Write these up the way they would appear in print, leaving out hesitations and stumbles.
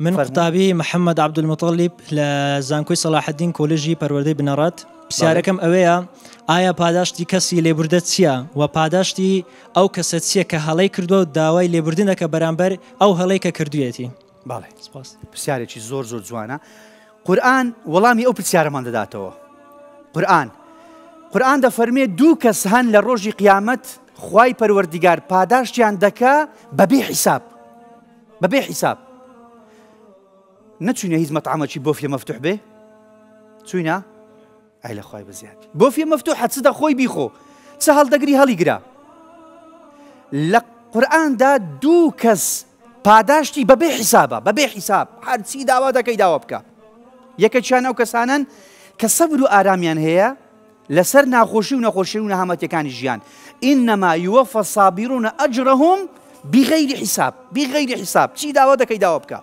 من قطابی محمد عبدالمطلب لزانکوی صلاح الدین کالجی پرورده بنارات بسیارکم اویا آیا پاداشتی کسی لبرده چیه و پاداشتی او کسی چیه که حالی کرده و داوای لبردنه که برانبر او حالی که کردویتی بله سپاس بسیاری چی زور جوانه قرآن ولامی او بسیار من داداتو قرآن دا فرمی دو کس هن لروج قیامت خوای پروردگار پاداشتیان دکا ببی حساب نتشونا هيز مطعمة شي بوفيا مفتوح به تشونا عيلة خوي بزياد بوفيا مفتوحة تصدق خوي بيخو سهل دقري هالي قرا لقرآن دا دو كس باداشتي ببي حسابه ببي حساب حد سي داوا دا كي داوا بكا يكا تشانا وكسانا كصبر آراميان هي لسر ناخوشي وناخوشي ونهامت يكان الجيان إنما يوفى الصابرون أجرهم بغير حساب شي داوا دا كي داوا بكا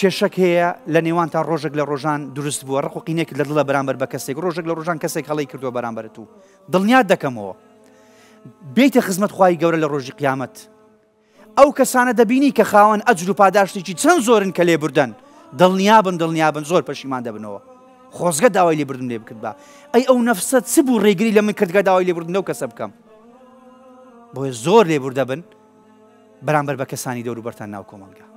چێشەک هەیە لە نێوان تا ڕۆژێک لە ڕۆژان دروست بووە ڕق و قینێک لە دڵە بەرامبەر بە کەسێک ڕۆژێک لە ڕۆژان کەسێک هەڵی کردووە بەرامبەرت و دڵنیات دەکەمەوە بێتە خزمەت خوای گەورە لە ڕۆژی قیامەت ئەو کەسانە دەبینی کە خاوەن ئەجر و پاداشتێکی چەند زۆرن کە لێبوردەن دڵنیا بن زۆر پەشیمان دەبنەوە خۆزگە داوای لێبوردن لێ بکرد بە ئەی ئەو نەفسە چ بوو ڕێگری لە من کردگە داوای لێبوردن لەو کەسە بکەم بۆیە زۆر لێبوردەبن بەرامبەر بە کەسانی دەوروبەرتان ناو کۆمەلگا